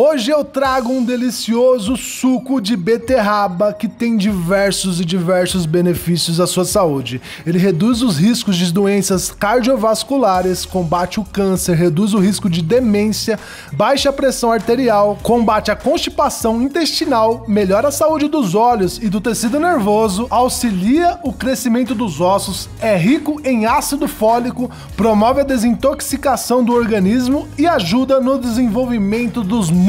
Hoje eu trago um delicioso suco de beterraba que tem diversos e diversos benefícios à sua saúde. Ele reduz os riscos de doenças cardiovasculares, combate o câncer, reduz o risco de demência, baixa a pressão arterial, combate a constipação intestinal, melhora a saúde dos olhos e do tecido nervoso, auxilia o crescimento dos ossos, é rico em ácido fólico, promove a desintoxicação do organismo e ajuda no desenvolvimento dos músculos.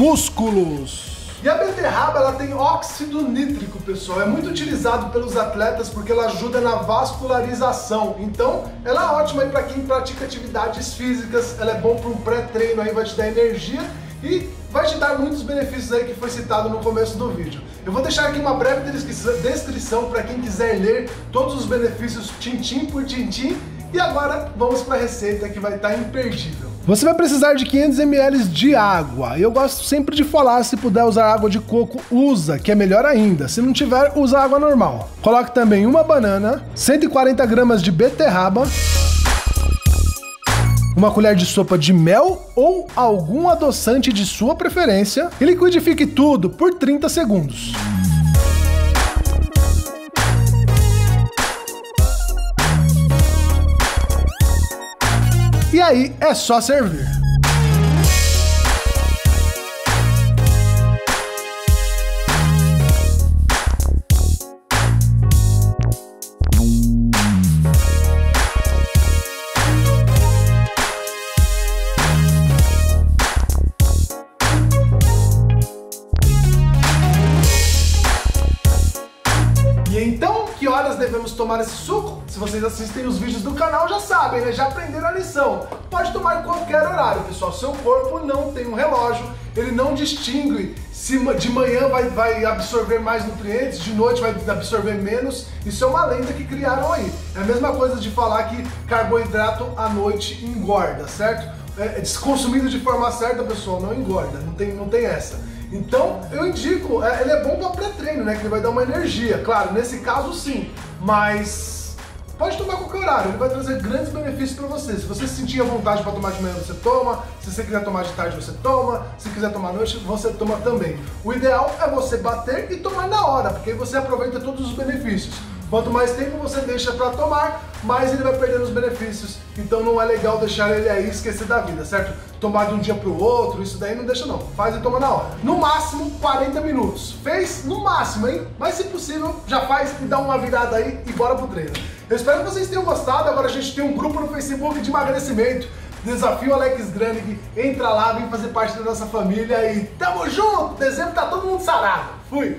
E a beterraba, ela tem óxido nítrico, pessoal. É muito utilizado pelos atletas porque ela ajuda na vascularização. Então, ela é ótima para quem pratica atividades físicas. Ela é bom para um pré-treino, aí vai te dar energia e vai te dar muitos benefícios aí que foi citado no começo do vídeo. Eu vou deixar aqui uma breve descrição para quem quiser ler todos os benefícios tintim por tintim. E agora, vamos para a receita que vai estar imperdível. Você vai precisar de 500 ml de água. Eu gosto sempre de falar, se puder usar água de coco, usa, que é melhor ainda. Se não tiver, usa água normal. Coloque também uma banana, 140 gramas de beterraba, uma colher de sopa de mel ou algum adoçante de sua preferência e liquidifique tudo por 30 segundos. E aí é só servir. E então, que horas devemos tomar esse suco? Se vocês assistem os vídeos do canal já sabem, né? Já aprenderam a lição. Pode tomar em qualquer horário, pessoal. Seu corpo não tem um relógio, ele não distingue se de manhã vai absorver mais nutrientes, de noite vai absorver menos. Isso é uma lenda que criaram aí. É a mesma coisa de falar que carboidrato à noite engorda, certo? É desconsumido de forma certa, pessoal, não engorda, não tem essa. Então, eu indico, ele é bom para pré-treino, né? Que ele vai dar uma energia, claro, nesse caso sim, mas pode tomar a qualquer horário, ele vai trazer grandes benefícios para você. Se você se sentir à vontade para tomar de manhã, você toma. Se você quiser tomar de tarde, você toma. Se quiser tomar à noite, você toma também. O ideal é você bater e tomar na hora, porque aí você aproveita todos os benefícios. Quanto mais tempo você deixa para tomar, mais ele vai perdendo os benefícios. Então não é legal deixar ele aí e esquecer da vida, certo? Tomar de um dia pro outro, isso daí não deixa não. Faz e toma na hora. No máximo 40 minutos. Fez? No máximo, hein? Mas se possível, já faz e dá uma virada aí e bora pro treino. Eu espero que vocês tenham gostado. Agora a gente tem um grupo no Facebook de emagrecimento. Desafio Alex Granig. Entra lá, vem fazer parte da nossa família e tamo junto! Dezembro tá todo mundo sarado. Fui!